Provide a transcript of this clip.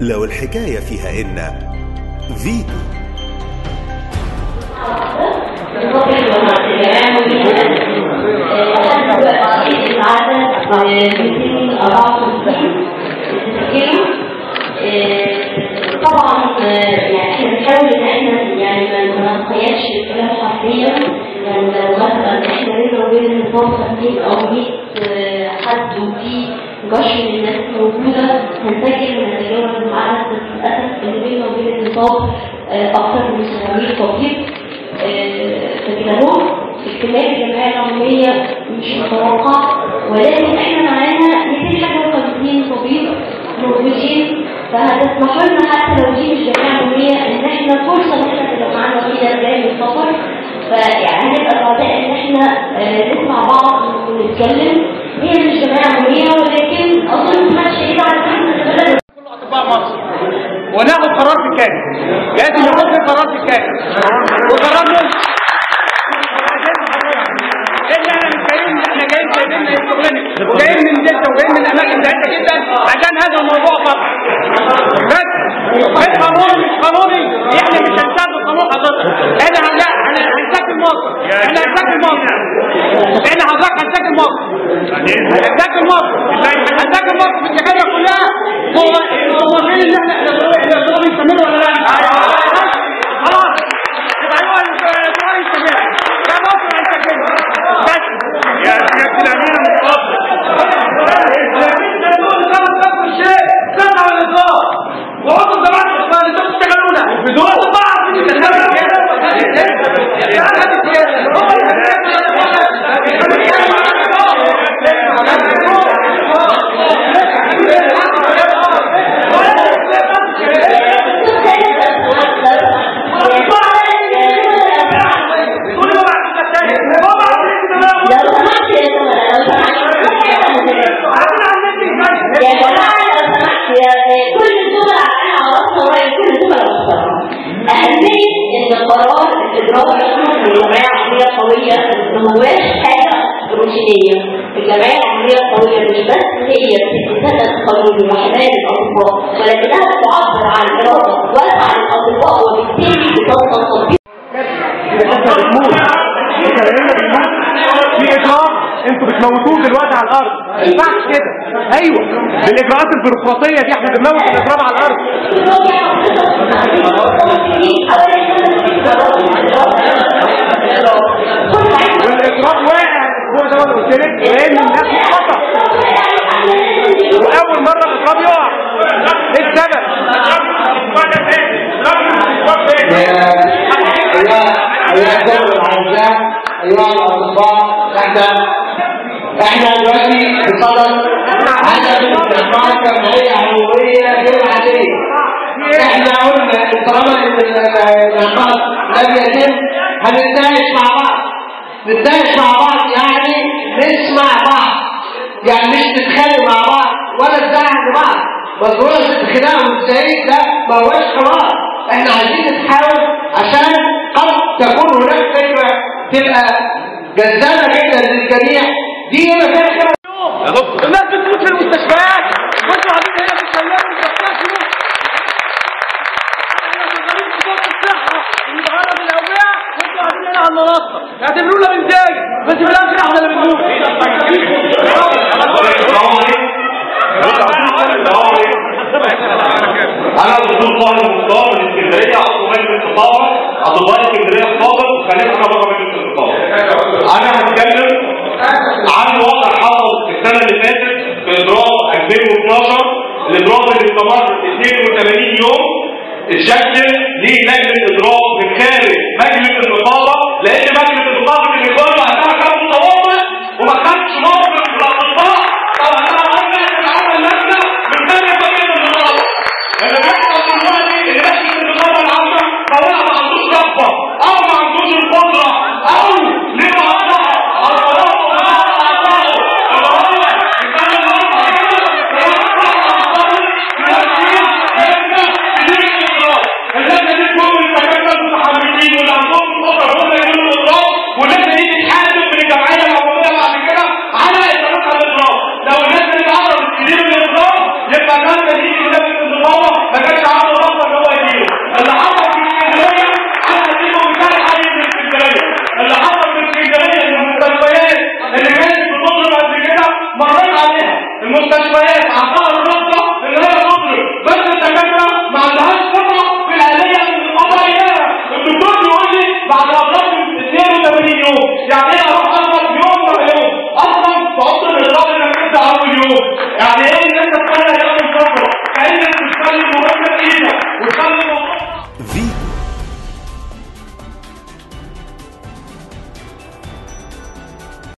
لو الحكاية فيها إن فيتو طبعا يعني بنحاول ان احنا يعني ما نقيدش الكلام حرفيا، يعني لو مثلا احنا بينا وبين نظام تنفيذ او 100 حد وفي جشر الناس موجوده هنسجل من التجارب اللي معانا، بس للاسف اللي بينا وبين النظام اكثر من 700 طبيب فكلهم اجتماع الجمعيه العموميه مش متوقع، ولكن احنا معانا 250 طبيب موجودين، فهتسمح لنا حتى لو دي مش جمعيه عموميه ان احنا فرصه ان احنا تجمعنا فيها زي السفر، فيعني هنبقى سعداء ان احنا نسمع بعض ونتكلم. هي مش جمعيه عموميه ولكن اظن ما شيء على احنا كل اطباء مصر وناخد قرار في كامل، لازم ناخد قرار في كامل، وقرارنا ان احنا متكلمين ان احنا جايين سايبيننا الشغلانه وجايين من دلتا وجايين من الاماكن بتاعتنا جدا عشان هذا الموضوع فقط. بس القانون مش قانوني، احنا مش هنساعد القانون حضرتك، احنا هنساكن مصر، احنا هنساكن مصر، احنا حضرتك هنساكن مصر، هنساكن مصر، هنساكن مصر في الجماهير كلها الموظفين اللي احنا الشغل يستمر ولا لا؟ خلاص يبقى ايوه الشغل يستمر، يا مصر هنساكنها بس يا سياده الامير المتفضل. الاجراءات البيروقراطيه دي احنا بنموت الاضراب على الارض. والاضراب واقع هو ده اللي قلت لك، لان الناس خطا واول مره الاضراب يقع. ايه السبب؟ يا الدوله عايزاه ايها الاطباء احنا دلوقتي بصدد عدم الاستثمار كجمعيه عموميه غير عاديه. احنا قلنا طالما ان النقاش لم يتم هنتناقش مع بعض، نتناقش مع بعض يعني نسمع بعض، يعني مش نتخانق مع بعض ولا نزعل بعض. مجرد الخناق والتهريج ده ما هواش قرار، احنا عايزين نتحاول عشان قد تكون هناك فكره تبقى جذابه جدا للجميع. دي ما فيهاش الناس بتموت في المستشفيات وانتوا قاعدين هنا بتتكلموا وبتستشفوا. احنا شغالين في دور الصحه ونتعرض للاوبئه وانتوا قاعدين هنا على المنصه اعتبرونا بنتاج، بس في الاخر احنا اللي بنموت. انا دكتور طاهر المختار من اسكندريه، اطباء التطوع، اطباء اسكندريه السابق وخليفه رابطه مجلس التطوع. انا هتكلم عن وضع حصل السنه اللي فاتت في اضراب 2012، الاضراب اللي استمر 82 يوم، اتشكل ليه لجنه اضراب من خارج مجلس النقابه، لان مجلس النقابه اللي كان وقتها كان متوقع وما خدش موقف في الاطباء، او احنا قلنا احنا عملنا لجنه من خارج مجلس النقابه.